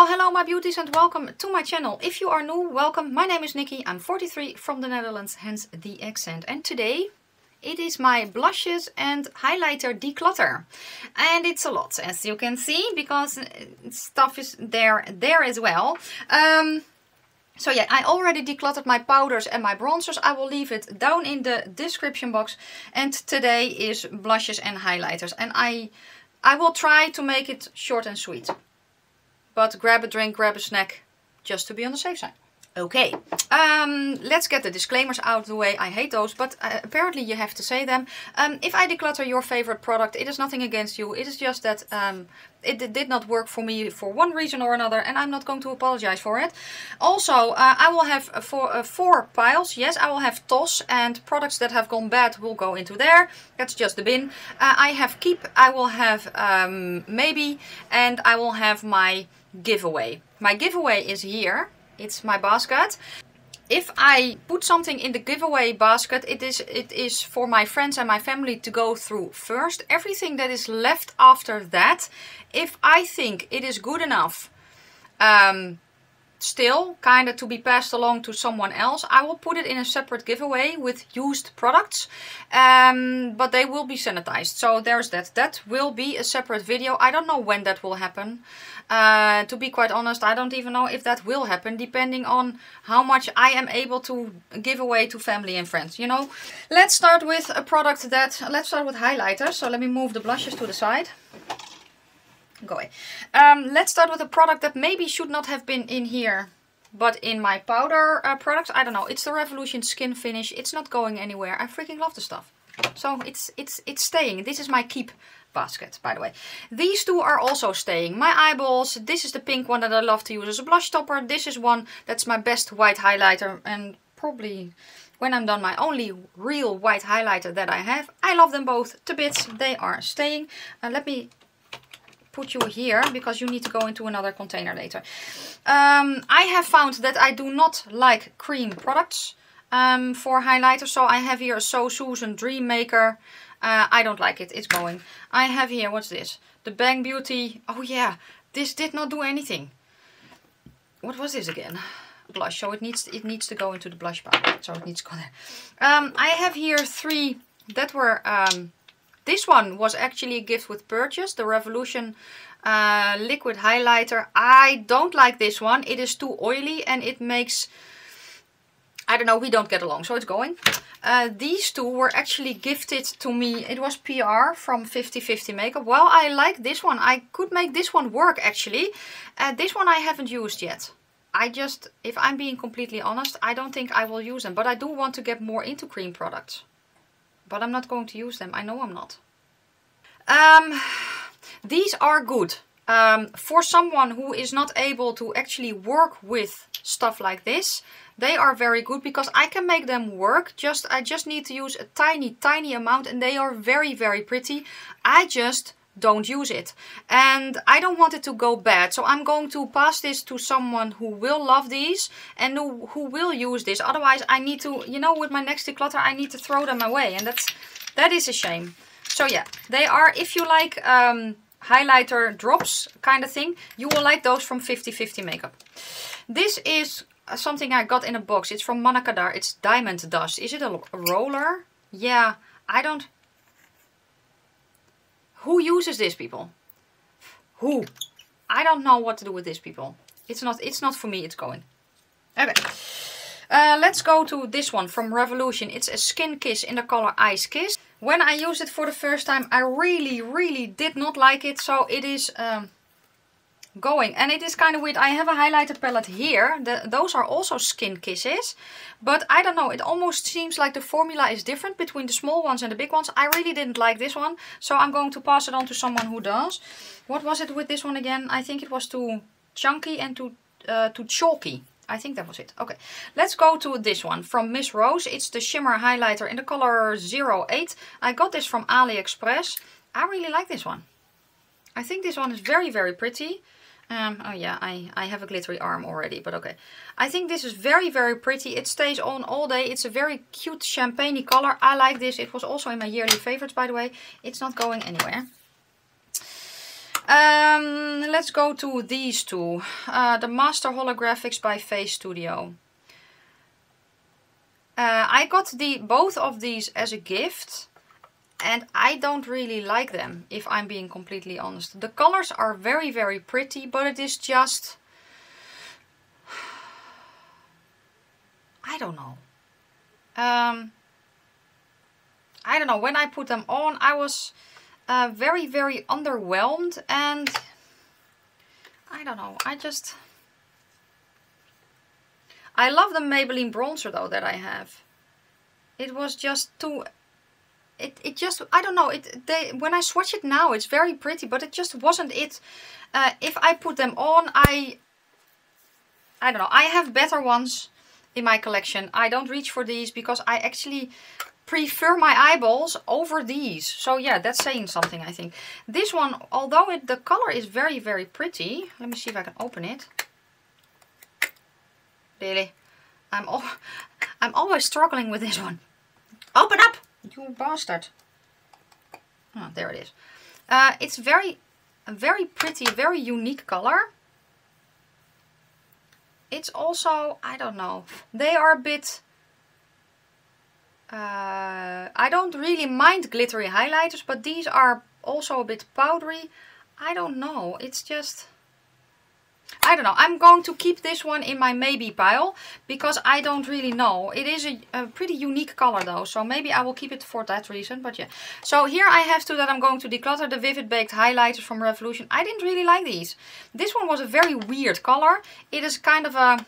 Well, hello my beauties and welcome to my channel. If you are new, welcome. My name is Nikki. I'm 43 from the Netherlands, hence the accent. And today it is my blushes and highlighter declutter. And it's a lot, as you can see, because stuff is there as well. So yeah, I already decluttered my powders and my bronzers. I will leave it down in the description box. And today is blushes and highlighters. And I will try to make it short and sweet. But grab a drink, grab a snack, just to be on the safe side. Okay, let's get the disclaimers out of the way. I hate those, but apparently you have to say them. If I declutter your favorite product, it is nothing against you. It is just that it did not work for me for one reason or another, and I'm not going to apologize for it. Also, I will have four piles. Yes, I will have toss, and products that have gone bad will go into there. That's just the bin. I have keep, I will have maybe, and I will have my giveaway. My giveaway is here. It's my basket. If I put something in the giveaway basket, it is for my friends and my family to go through first. Everything that is left after that, if I think it is good enough, still kind of to be passed along to someone else, I will put it in a separate giveaway with used products, but they will be sanitized. So there's that. That will be a separate video. I don't know when that will happen. To be quite honest, I don't even know if that will happen, depending on how much I am able to give away to family and friends, you know. Let's start with a product that, let's start with highlighters. So let me move the blushes to the side. Go away. Let's start with a product that maybe should not have been in here, but in my powder products. I don't know. It's the Revolution Skin Finish. It's not going anywhere. I freaking love the stuff. So it's staying. This is my keep basket, by the way. These two are also staying. My eyeballs. This is the pink one that I love to use as a blush topper. This is one that's my best white highlighter, and probably, when I'm done, my only real white highlighter that I have. I love them both to bits. They are staying. Let me put you here, because you need to go into another container later. I have found that I do not like cream products for highlighters, so I have here a So Susan Dream Maker. I don't like it, it's going. I have here, what's this? The Bang Beauty. Oh yeah, this did not do anything. What was this again? Blush, so it needs to go into the blush packet, so it needs to go there. I have here three that were... this one was actually a gift with purchase, the Revolution Liquid Highlighter. I don't like this one. It is too oily and it makes, I don't know, we don't get along, so it's going. These two were actually gifted to me. It was PR from 5050 Makeup. Well, I like this one. I could make this one work, actually. This one I haven't used yet. I just, if I'm being completely honest, I don't think I will use them. But I do want to get more into cream products. But I'm not going to use them. I know I'm not. These are good. For someone who is not able to actually work with stuff like this, they are very good, because I can make them work. I just need to use a tiny, tiny amount, and they are very, very pretty. I just don't use it. And I don't want it to go bad. So I'm going to pass this to someone who will love these and who will use this. Otherwise I need to, you know, with my next declutter, I need to throw them away. And that is a shame. So yeah, they are, if you like highlighter drops kind of thing, you will like those from 5050 Makeup. This is something I got in a box. It's from Monica Dar. It's Diamond Dust. Is it a roller? Yeah, I don't... Who uses this, people? Who? I don't know what to do with this, people. It's not for me, it's going. Okay. Let's go to this one from Revolution. It's a Skin Kiss in the color Ice Kiss. When I used it for the first time, I really, really did not like it. So it is going. And it is kind of weird. I have a highlighter palette here. Those are also Skin Kisses. But I don't know. It almost seems like the formula is different between the small ones and the big ones. I really didn't like this one. So I'm going to pass it on to someone who does. What was it with this one again? I think it was too chunky and too chalky. I think that was it. Okay, let's go to this one from Miss Rose. It's the Shimmer Highlighter in the color 08. I got this from AliExpress. I really like this one. I think this one is very, very pretty. Oh yeah, I have a glittery arm already, but okay. I think this is very, very pretty. It stays on all day. It's a very cute champagne-y color. I like this. It was also in my yearly favorites, by the way. It's not going anywhere. Let's go to these two. The Master Holographics by Face Studio. I got both of these as a gift. And I don't really like them, if I'm being completely honest. The colors are very, very pretty, but it is just... I don't know. I don't know. When I put them on, I was very, very underwhelmed. And I don't know. I love the Maybelline bronzer, though, that I have. It was just too... It just, I don't know, when I swatch it now, it's very pretty, but it just wasn't it. If I put them on, I don't know, I have better ones in my collection. I don't reach for these because I actually prefer my eyeballs over these. So yeah, that's saying something, I think. This one, although the color is very, very pretty. Let me see if I can open it. Really, I'm always struggling with this one. Open up! You bastard. Oh, there it is. It's very pretty, very unique color. It's also, I don't know, they are a bit... I don't really mind glittery highlighters, but these are also a bit powdery. I don't know, it's just... I don't know. I'm going to keep this one in my maybe pile because I don't really know. It is a pretty unique color though, so maybe I will keep it for that reason. But yeah. So here I have two that I'm going to declutter. The Vivid Baked Highlighters from Revolution. I didn't really like these. This one was a very weird color. It is kind of a,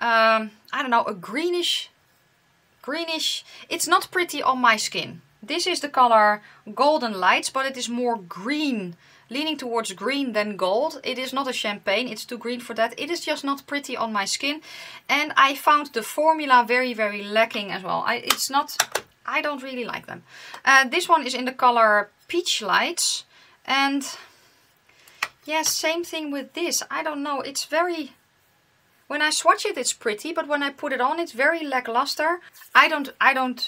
I don't know, a greenish. It's not pretty on my skin. This is the color Golden Lights, but it is more green. Leaning towards green than gold. It is not a champagne. It's too green for that. It is just not pretty on my skin. And I found the formula very, very lacking as well. It's not... I don't really like them. This one is in the color Peach Lights. And... yeah, same thing with this. I don't know. It's very... when I swatch it, it's pretty. But when I put it on, it's very lackluster. I don't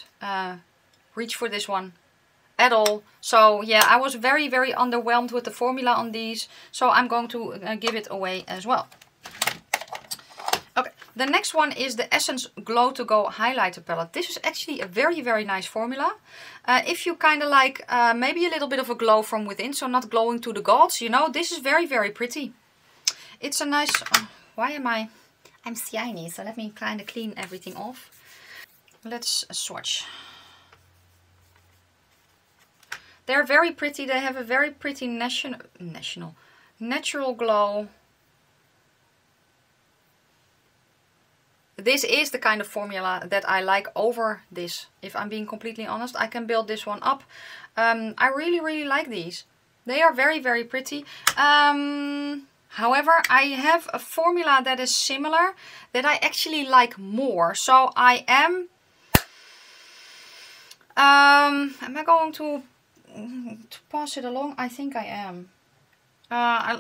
reach for this one at all. So yeah, I was very, very underwhelmed with the formula on these. So I'm going to give it away as well. Okay, the next one is the Essence Glow To Go Highlighter Palette. This is actually a very, very nice formula. If you kind of like maybe a little bit of a glow from within, so not glowing to the gods, you know, this is very, very pretty. It's a nice... why am I... I'm shiny, so let me kind of clean everything off. Let's swatch. They're very pretty. They have a very pretty natural glow. This is the kind of formula that I like over this. If I'm being completely honest, I can build this one up. I really, really like these. They are very, very pretty. However, I have a formula that is similar that I actually like more. So I am... am I going to pass it along? I think I am.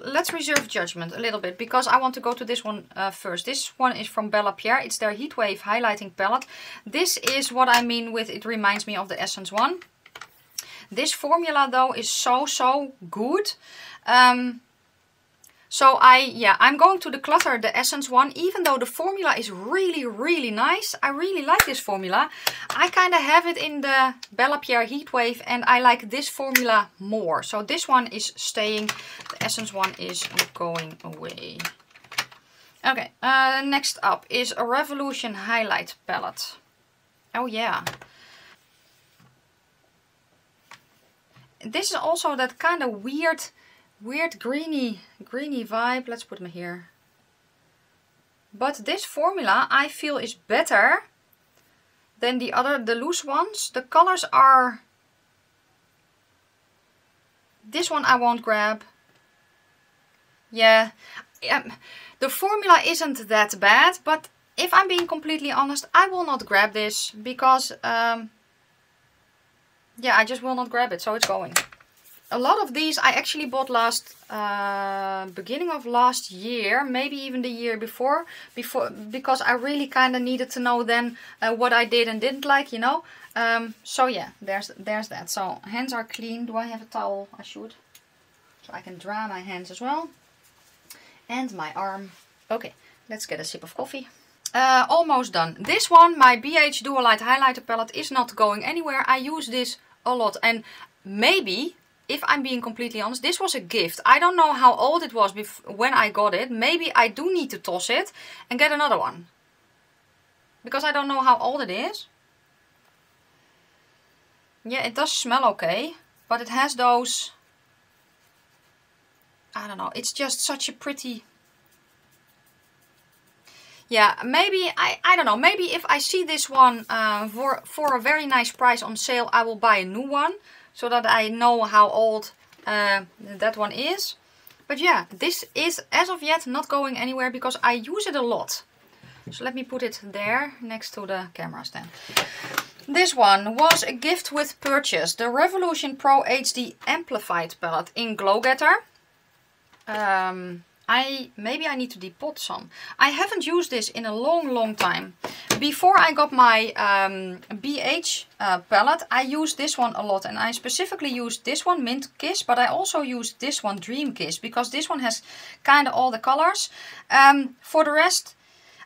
Let's reserve judgment a little bit because I want to go to this one first. This one is from Bellápierre. It's their Heatwave Highlighting Palette. This is what I mean with it reminds me of the Essence one. This formula though is so good. So I'm going to declutter the Essence one, even though the formula is really, really nice. I really like this formula. I kind of have it in the Bellápierre Heatwave and I like this formula more. So this one is staying, the Essence one is going away. Okay, next up is a Revolution Highlight Palette. Oh yeah. This is also that kind of weird greeny vibe. Let's put them here. But this formula I feel is better than the loose ones. The colors are... this one I won't grab. Yeah. The formula isn't that bad, but if I'm being completely honest, I will not grab this because yeah, I just will not grab it, so it's going. A lot of these I actually bought beginning of last year, maybe even the year before because I really kind of needed to know then what I did and didn't like, you know. So yeah, there's that. So hands are clean. Do I have a towel? I should. so I can dry my hands as well. And my arm. Okay, let's get a sip of coffee. Almost done. This one, my BH Dual Light Highlighter Palette, is not going anywhere. I use this a lot. And maybe, if I'm being completely honest, this was a gift. I don't know how old it was when I got it. Maybe I do need to toss it and get another one. Because I don't know how old it is. Yeah, it does smell okay. But it has those... I don't know. It's just such a pretty... Yeah, maybe, I don't know, maybe if I see this one for a very nice price on sale, I will buy a new one, so that I know how old that one is. But yeah, this is, as of yet, not going anywhere, because I use it a lot. So let me put it there, next to the camera stand. This one was a gift with purchase, the Revolution Pro HD Amplified Palette in Glow Getter. Maybe I need to depot some. I haven't used this in a long, long time. Before I got my BH palette, I used this one a lot. And I specifically used this one, Mint Kiss. But I also used this one, Dream Kiss. Because this one has kind of all the colors. For the rest,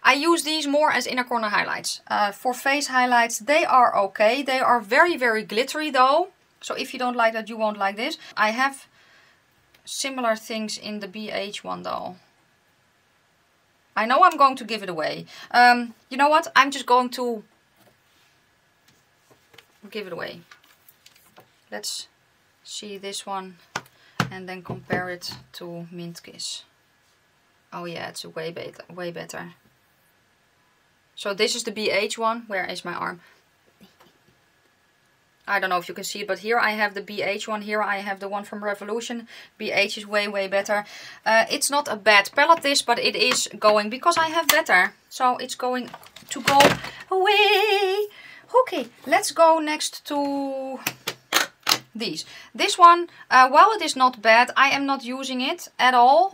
I use these more as inner corner highlights. For face highlights, they are okay. They are very, very glittery though. So if you don't like that, you won't like this. I have... similar things in the BH one though. I know I'm going to give it away. You know what? I'm just going to give it away. Let's see this one and then compare it to Mint Kiss. Oh yeah, it's way better. Way better. So this is the BH one. Where is my arm? I don't know if you can see it, but here I have the BH one. Here I have the one from Revolution. BH is way, way better. It's not a bad palette this, but it is going because I have better. So it's going to go away. Okay, let's go next to these. This one, while it is not bad, I am not using it at all.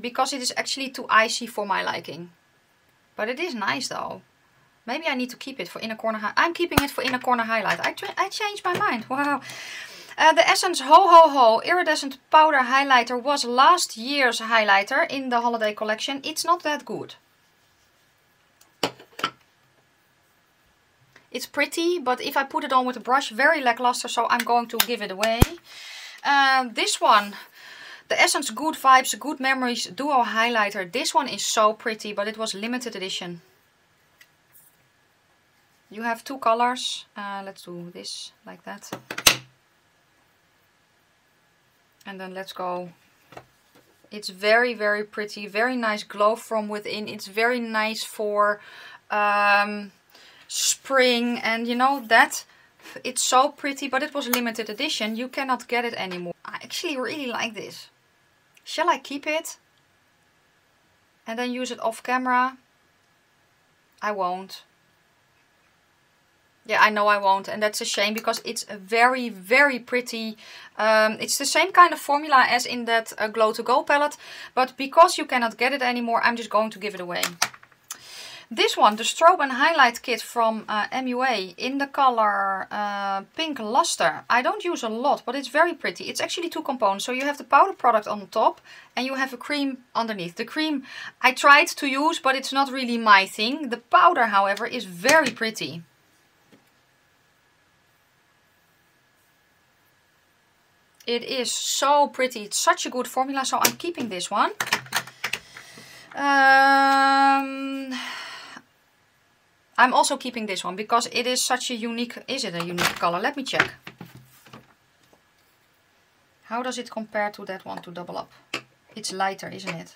Because it is actually too icy for my liking. But it is nice though. Maybe I need to keep it for inner corner highlight. I'm keeping it for inner corner highlight. I changed my mind. Wow. The Essence Ho Ho Ho Iridescent Powder Highlighter was last year's highlighter in the holiday collection. It's not that good. It's pretty, but if I put it on with a brush, very lackluster, so I'm going to give it away. This one... the Essence Good Vibes, Good Memories Duo Highlighter. This one is so pretty, but it was limited edition. You have two colors. Let's do this like that. And then let's go. It's very, very pretty. Very nice glow from within. It's very nice for spring. And you know that. It's so pretty. But it was limited edition. You cannot get it anymore. I actually really like this. Shall I keep it? And then use it off camera? I won't. Yeah, I know I won't, and that's a shame because it's very, very pretty. It's the same kind of formula as in that Glow To Go palette, but because you cannot get it anymore, I'm just going to give it away. This one, the Strobe and Highlight Kit from MUA in the color Pink Luster. I don't use a lot, but it's very pretty. It's actually two components. So you have the powder product on top and you have a cream underneath. The cream I tried to use, but it's not really my thing. The powder, however, is very pretty. It is so pretty. It's such a good formula, so I'm keeping this one. I'm also keeping this one because it is such a unique... Is it a unique color? Let me check. How does it compare to that one, to Double Up? It's lighter, isn't it?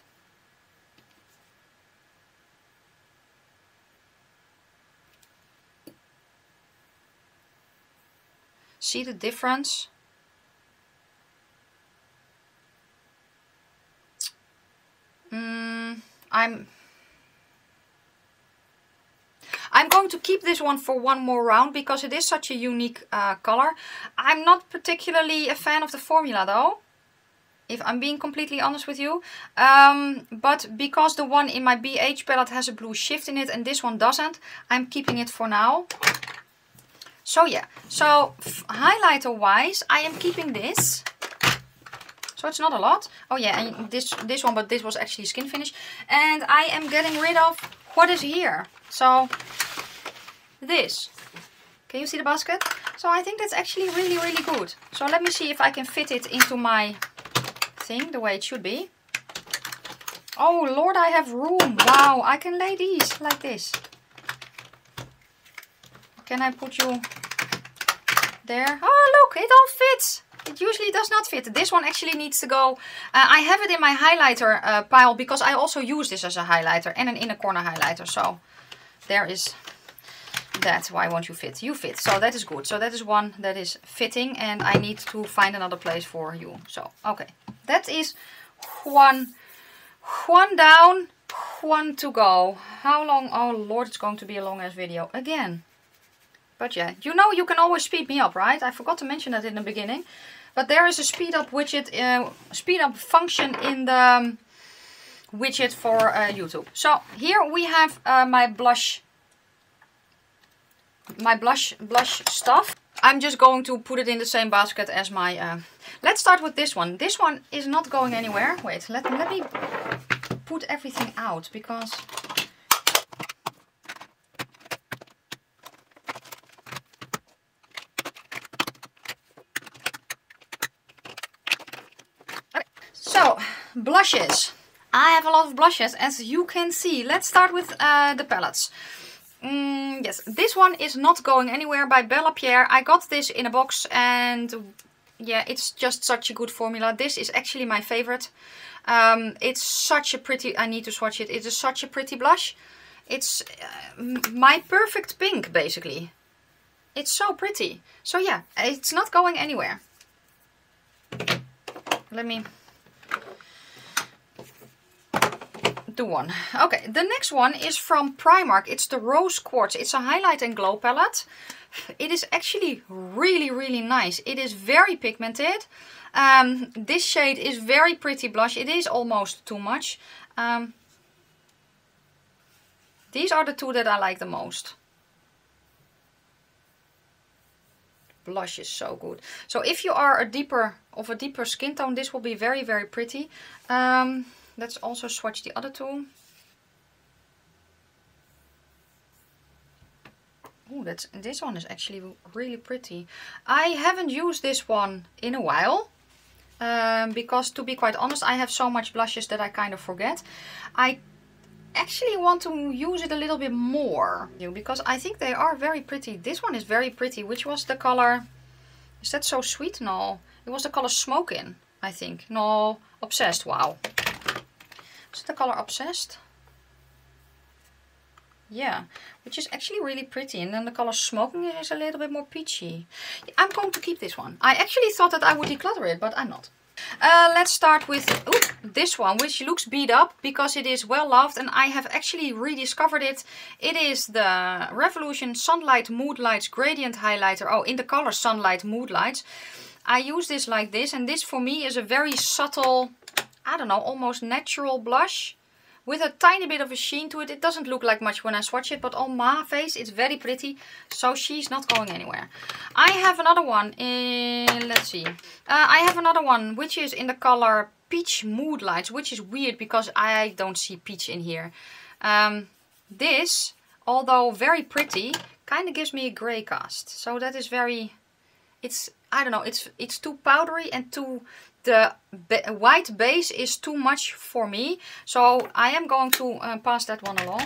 See the difference? I'm going to keep this one for one more round because it is such a unique color. I'm not particularly a fan of the formula though, if I'm being completely honest with you. But because the one in my BH palette has a blue shift in it and this one doesn't, I'm keeping it for now. So yeah, so highlighter-wise, I am keeping this. So it's not a lot. Oh yeah, and this one, but this was actually skin finish. And I am getting rid of what is here. So this. Can you see the basket? So I think that's actually really, really good. So let me see if I can fit it into my thing the way it should be. Oh Lord, I have room. Wow, I can lay these like this. Can I put you there? Oh look, it all fits. It usually does not fit. This one actually needs to go. I have it in my highlighter pile because I also use this as a highlighter and an inner corner highlighter. So there is that. Why won't you fit? You fit. So that is good. So that is one that is fitting and I need to find another place for you. So, okay. That is one down, one to go. How long? Oh Lord, it's going to be a long ass video again. But yeah, you know you can always speed me up, right? I forgot to mention that in the beginning. But there is a speed up widget, speed up function in the widget for YouTube. So here we have my blush stuff. I'm just going to put it in the same basket as my... Let's start with this one. This one is not going anywhere. Wait, let me put everything out because... So, blushes. I have a lot of blushes, as you can see. Let's start with the palettes. Yes, this one is not going anywhere by Bellápierre. I got this in a box and yeah, it's just such a good formula. This is actually my favorite. It's such a pretty... I need to swatch it. It is such a pretty blush. It's my perfect pink, basically. It's so pretty. So yeah, it's not going anywhere. Let me... the one. Okay, the next one is from Primark. It's the Rose Quartz. It's a highlight and glow palette. It is actually really, really nice. It is very pigmented. This shade is very pretty blush. It is almost too much. These are the two that I like the most. Blush is so good. So if you are a deeper skin tone, this will be very, very pretty. Let's also swatch the other two. Oh, this one is actually really pretty. I haven't used this one in a while. Because to be quite honest, I have so much blushes that I kind of forget. I actually want to use it a little bit more. Because I think they are very pretty. This one is very pretty, which was the color... Is that so sweet? No. It was the color Smokin', I think. No, Obsessed. Wow. Is it the color Obsessed? Yeah, which is actually really pretty. And then the color Smoking is a little bit more peachy. I'm going to keep this one. I actually thought that I would declutter it, but I'm not. Let's start with this one, which looks beat up because it is well loved. And I have actually rediscovered it. It is the Revolution Sunlight Mood Lights Gradient Highlighter. Oh, in the color Sunlight Mood Lights. I use this like this. And this for me is a very subtle... I don't know, almost natural blush with a tiny bit of a sheen to it. It doesn't look like much when I swatch it, but on my face it's very pretty. So she's not going anywhere. I have another one in, let's see. I have another one which is in the color Peach Mood Lights, which is weird because I don't see peach in here. This, although very pretty, kind of gives me a grey cast. So that is very, it's, I don't know, it's too powdery and too... The white base is too much for me, so I am going to pass that one along.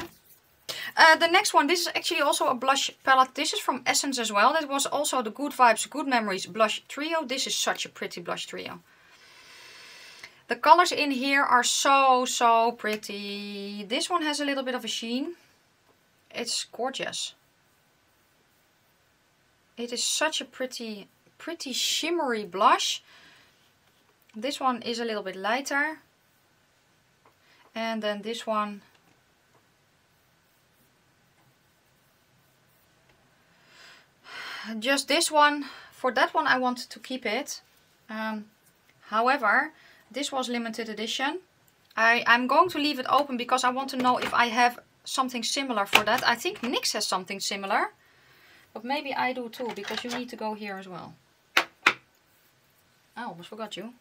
The next one, this is actually also a blush palette. This is from Essence as well. That was also the Good Vibes, Good Memories blush trio. This is such a pretty blush trio. The colors in here are so, so pretty. This one has a little bit of a sheen. It's gorgeous. It is such a pretty, pretty shimmery blush. This one is a little bit lighter. And then this one. Just this one. For that one I wanted to keep it. However, this was limited edition. I'm going to leave it open because I want to know if I have something similar for that. I think NYX has something similar. But maybe I do too, because you need to go here as well. I almost forgot you.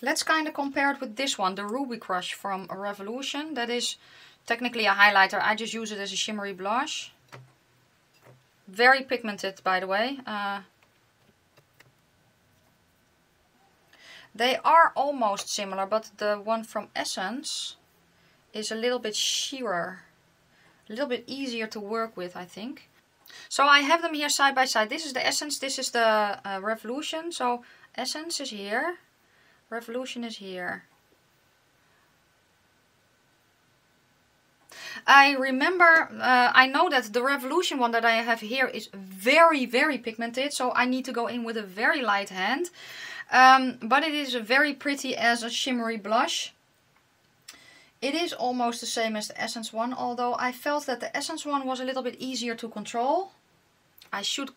Let's kind of compare it with this one, the Ruby Crush from Revolution. That is technically a highlighter. I just use it as a shimmery blush. Very pigmented, by the way. They are almost similar, but the one from Essence is a little bit sheerer. A little bit easier to work with, I think. So I have them here side by side. This is the Essence, this is the Revolution. So Essence is here, Revolution is here. I remember, I know that the Revolution one that I have here is very, very pigmented. So I need to go in with a very light hand. But it is very pretty as a shimmery blush. It is almost the same as the Essence one, although I felt that the Essence one was a little bit easier to control. I should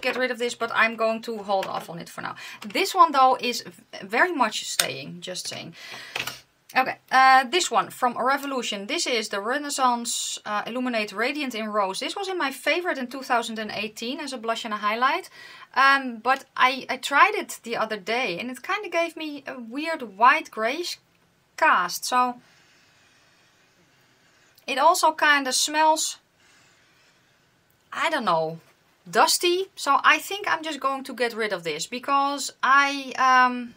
get rid of this, but I'm going to hold off on it for now. This one though is very much staying, just saying. Okay, this one from Revolution. This is the Renaissance Illuminate Radiant in Rose. This was in my favorite in 2018 as a blush and a highlight. But I tried it the other day and it kind of gave me a weird white grayish cast. So it also kind of smells, I don't know, dusty. So I think I'm just going to get rid of this because I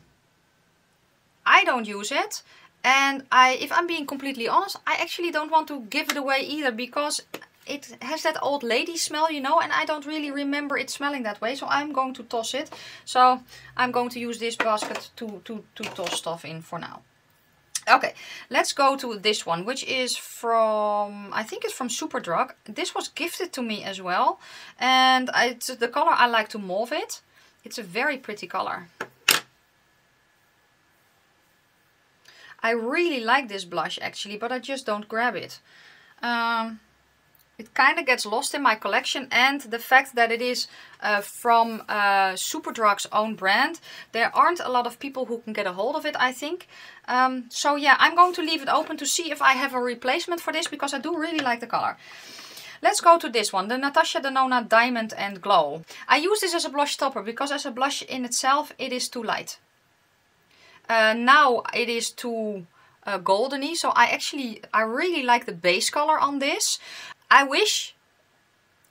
don't use it. And if I'm being completely honest, I actually don't want to give it away either because it has that old lady smell, you know, and I don't really remember it smelling that way. So I'm going to toss it. So I'm going to use this basket to toss stuff in for now. Okay, let's go to this one, which is from, I think it's from Superdrug. This was gifted to me as well. And it's the color I like to mauve it. It's a very pretty color. I really like this blush actually, but I just don't grab it. It kind of gets lost in my collection, and the fact that it is from Superdrug's own brand, there aren't a lot of people who can get a hold of it, I think. So yeah, I'm going to leave it open to see if I have a replacement for this, because I do really like the color. Let's go to this one, the Natasha Denona Diamond and Glow. I use this as a blush topper, because as a blush in itself, it is too light. Now it is too goldeny, so I really like the base color on this. I wish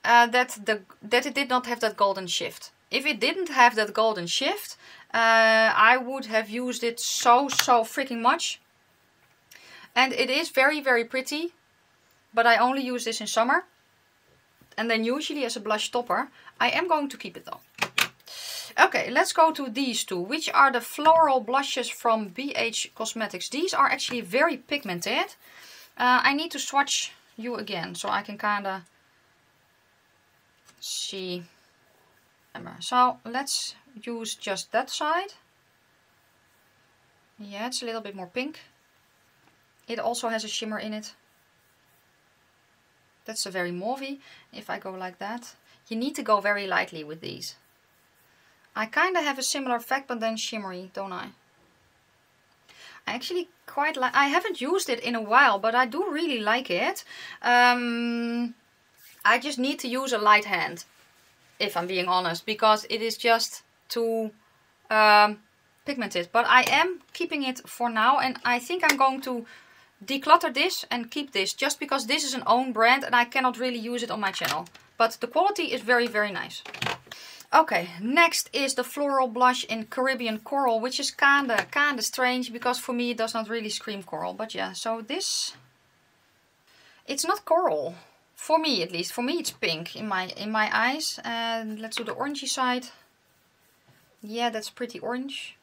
that it did not have that golden shift. If it didn't have that golden shift, I would have used it so freaking much. And it is very, very pretty, but I only use this in summer. And then usually as a blush topper. I am going to keep it though. Okay, let's go to these two, which are the floral blushes from BH Cosmetics. These are actually very pigmented. I need to swatch you again, so I can kind of see. So let's use just that side. Yeah, it's a little bit more pink. It also has a shimmer in it. That's a very mauvey. If I go like that, you need to go very lightly with these. I kind of have a similar effect, but then shimmery, don't I? I actually quite like. I haven't used it in a while, but I do really like it. I just need to use a light hand, if I'm being honest, because it is just too pigmented. But I am keeping it for now, and I think I'm going to declutter this and keep this, just because this is an own brand and I cannot really use it on my channel. But the quality is very, very nice. Okay, next is the floral blush in Caribbean Coral, which is kinda strange, because for me it does not really scream coral, but yeah, so this, it's not coral, for me at least. For me it's pink in my eyes. And let's do the orangey side. Yeah, that's pretty orange.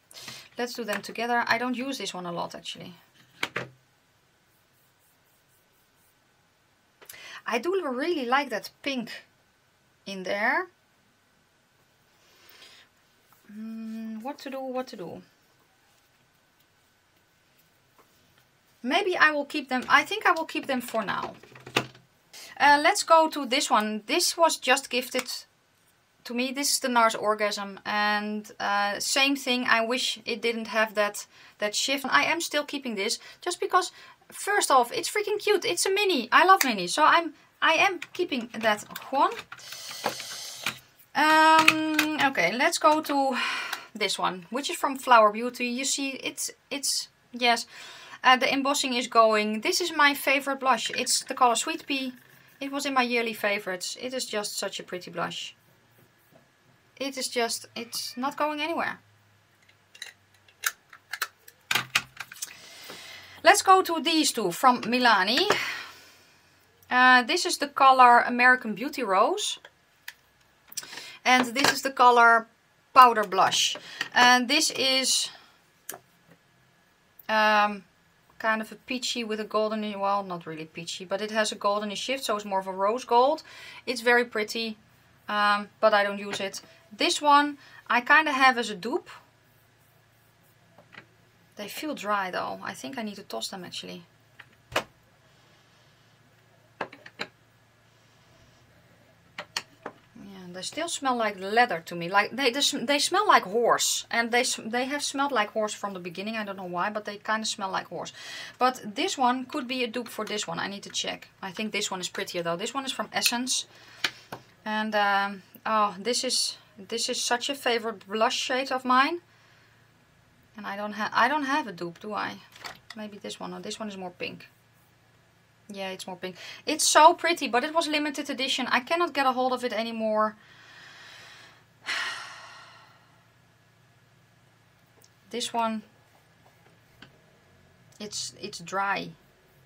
Let's do them together. I don't use this one a lot actually. I do really like that pink in there. What to do? Maybe I will keep them. I think I will keep them for now. Let's go to this one. This was just gifted to me. This is the NARS Orgasm. And same thing. I wish it didn't have that shift. I am still keeping this just because, first off, it's freaking cute. It's a mini. I love mini. So I'm I am keeping that one. Okay, let's go to this one, which is from Flower Beauty. You see, it's yes, the embossing is going. This is my favorite blush. It's the color Sweet Pea. It was in my yearly favorites. It is just such a pretty blush. It is just, it's not going anywhere. Let's go to these two from Milani. This is the color American Beauty Rose. And this is the color Powder Blush. And this is kind of a peachy with a golden, well, not really peachy, but it has a goldenish shift, so it's more of a rose gold. It's very pretty, but I don't use it. This one I kind of have as a dupe. They feel dry though. I think I need to toss them actually. Yeah, they still smell like leather to me. Like they smell like horse, and they have smelled like horse from the beginning. I don't know why, but they kind of smell like horse. But this one could be a dupe for this one. I need to check. I think this one is prettier though. This one is from Essence, and oh, this is such a favorite blush shade of mine. And I don't have a dupe, do I? Maybe this one. No, this one is more pink. Yeah, it's more pink. It's so pretty, but it was limited edition. I cannot get a hold of it anymore. This one, it's dry.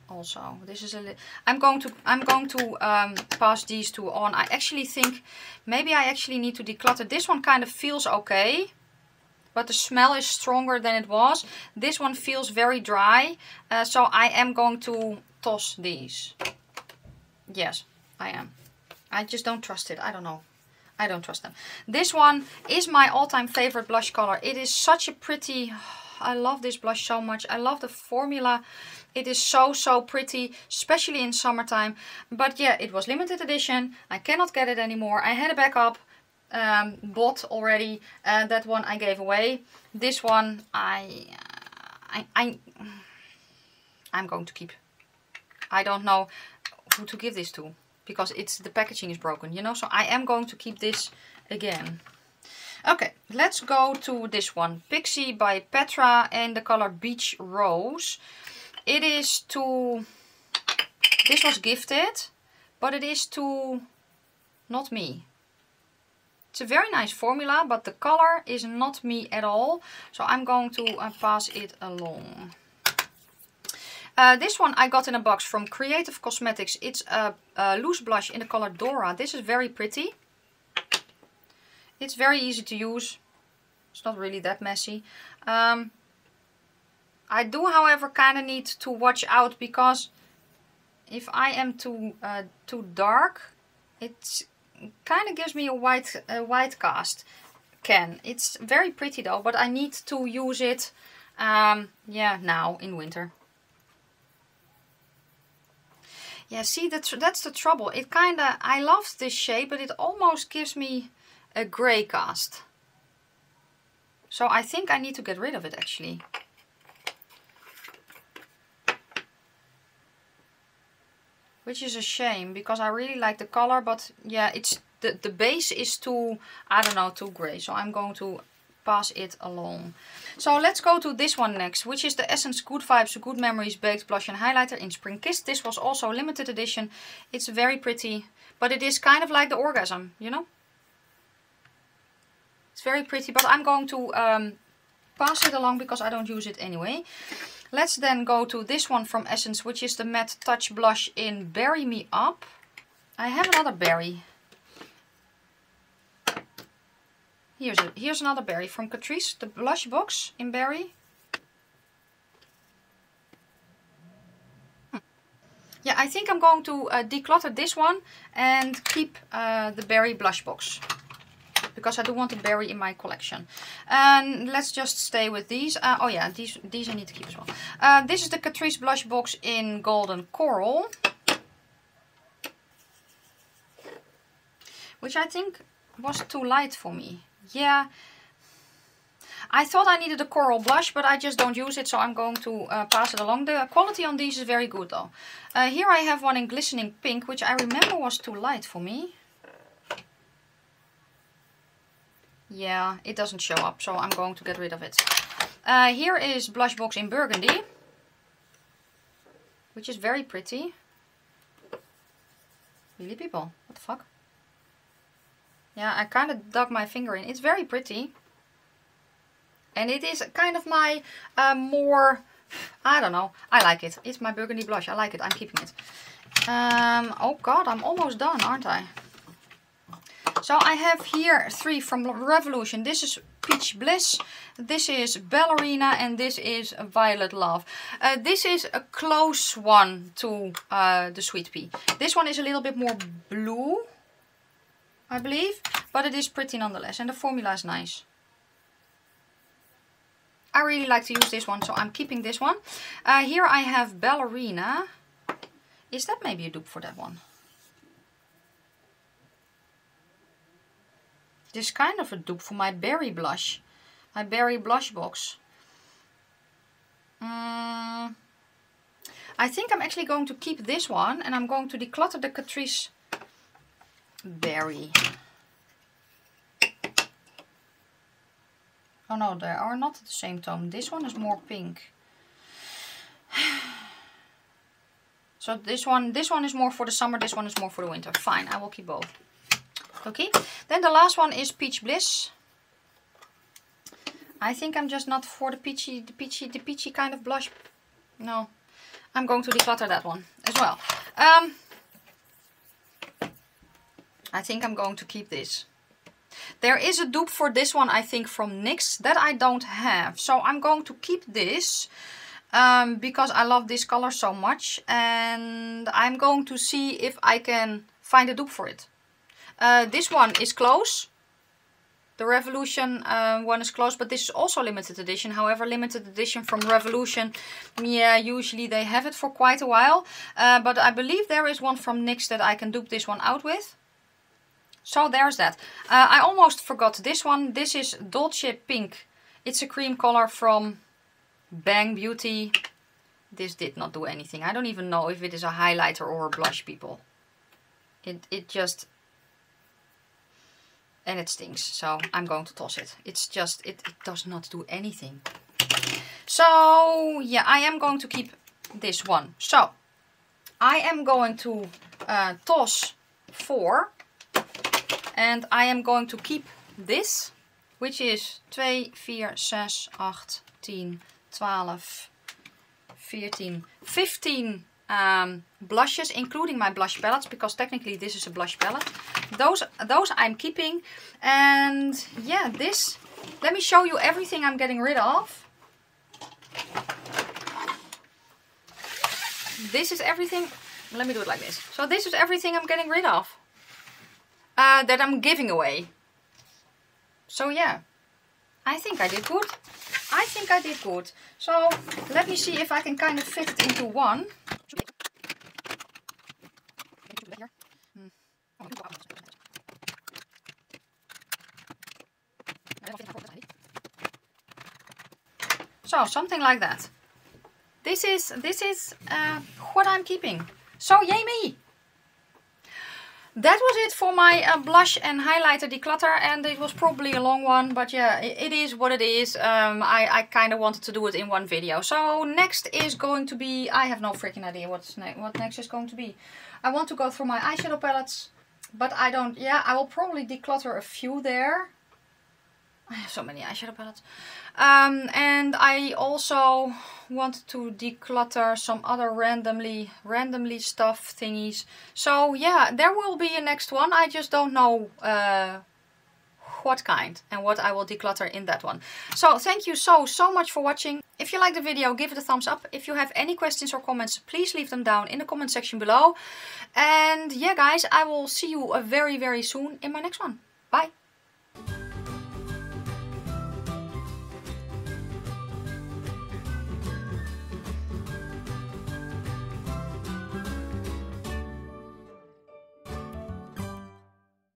Also, this is a. I'm going to pass these two on. I actually think maybe I actually need to declutter. This one kind of feels okay. But the smell is stronger than it was. This one feels very dry. So I am going to toss these. Yes, I am. I just don't trust it. I don't know. I don't trust them. This one is my all-time favorite blush color. It is such a pretty... I love this blush so much. I love the formula. It is so, so pretty. Especially in summertime. But yeah, it was limited edition. I cannot get it anymore. I had a backup. Bought already, and that one I gave away. This one I'm going to keep. I don't know who to give this to because the packaging is broken, you know. So I am going to keep this again. Okay, let's go to this one, Pixi by Petra in the color Beach Rose. It is to. This was gifted, but it is to not me. It's a very nice formula, but the color is not me at all. So I'm going to pass it along. This one I got in a box from Creative Cosmetics. It's a loose blush in the color Dora. This is very pretty. It's very easy to use. It's not really that messy. I do, however, kind of need to watch out because if I am too dark, it's... kind of gives me a white cast. It's very pretty though, but I need to use it yeah, now in winter. Yeah, see, that's the trouble. It kind of, I love this shade, but it almost gives me a gray cast. So I think I need to get rid of it actually. Which is a shame because I really like the color, but yeah, it's the base is too, I don't know, too gray. So I'm going to pass it along. So let's go to this one next, which is the Essence Good Vibes, Good Memories Baked Blush and Highlighter in Spring Kiss. This was also limited edition. It's very pretty, but it is kind of like the orgasm, you know. It's very pretty, but I'm going to pass it along because I don't use it anyway. Let's then go to this one from Essence, which is the Matte Touch Blush in Berry Me Up. I have another berry. Here's another berry from Catrice, the blush box in berry. Yeah, I think I'm going to declutter this one and keep the berry blush box. Because I do want a berry in my collection. And let's just stay with these. Oh yeah, these I need to keep as well. This is the Catrice Blush Box in Golden Coral. Which I think was too light for me. Yeah. I thought I needed a coral blush, but I just don't use it, so I'm going to pass it along. The quality on these is very good though. Here I have one in glistening pink, which I remember was too light for me. Yeah, it doesn't show up, so I'm going to get rid of it. Here is Blush Box in Burgundy, which is very pretty. Really, people? What the fuck? Yeah, I kind of dug my finger in. It's very pretty. And it is kind of my more... I don't know. I like it. It's my burgundy blush. I like it. I'm keeping it. Oh god, I'm almost done, aren't I? So I have here three from Revolution. This is Peach Bliss, this is Ballerina, and this is Violet Love. This is a close one to the Sweet Pea. This one is a little bit more blue, I believe, but it is pretty nonetheless, and the formula is nice. I really like to use this one, so I'm keeping this one. Here I have Ballerina. Is that maybe a dupe for that one? This is kind of a dupe for my berry blush. My berry blush box. I think I'm actually going to keep this one. And I'm going to declutter the Catrice berry. Oh no, they are not the same tone. This one is more pink. So this one is more for the summer. This one is more for the winter. Fine, I will keep both. Okay, then the last one is Peach Bliss. I think I'm just not for the peachy kind of blush. No, I'm going to declutter that one as well. I think I'm going to keep this. There is a dupe for this one, I think, from NYX that I don't have. So I'm going to keep this because I love this color so much. And I'm going to see if I can find a dupe for it. This one is close. The Revolution one is close, but this is also limited edition. However, limited edition from Revolution, yeah, usually they have it for quite a while. But I believe there is one from NYX that I can dupe this one out with. So there's that. I almost forgot this one. This is Dolce Pink. It's a cream color from Bang Beauty. This did not do anything. I don't even know if it is a highlighter or a blush, people. It just... And it stinks, so I'm going to toss it. It's just, it does not do anything. So, yeah, I am going to keep this one. So, I am going to toss 4. And I am going to keep this, which is 2, 4, 6, 8, 10, 12, 14, 15... blushes, including my blush palettes, because technically this is a blush palette. Those I'm keeping. And yeah, this, let me show you everything I'm getting rid of. This is everything. Let me do it like this. So this is everything I'm getting rid of, that I'm giving away. So yeah, I think I did good. I think I did good. So let me see if I can kind of fit it into one. So something like that. This is what I'm keeping. So yay me! That was it for my blush and highlighter declutter, and it was probably a long one, but yeah, it is what it is. I kind of wanted to do it in one video. So next is going to be, I have no freaking idea what next is going to be. I want to go through my eyeshadow palettes, but I don't, yeah, I will probably declutter a few there. I have so many eyeshadow palettes. And I also want to declutter some other randomly stuff thingies. So yeah, there will be a next one. I just don't know what kind and what I will declutter in that one. So thank you so much for watching. If you like the video, give it a thumbs up. If you have any questions or comments, please leave them down in the comment section below. And yeah guys, I will see you very, very soon in my next one. Bye!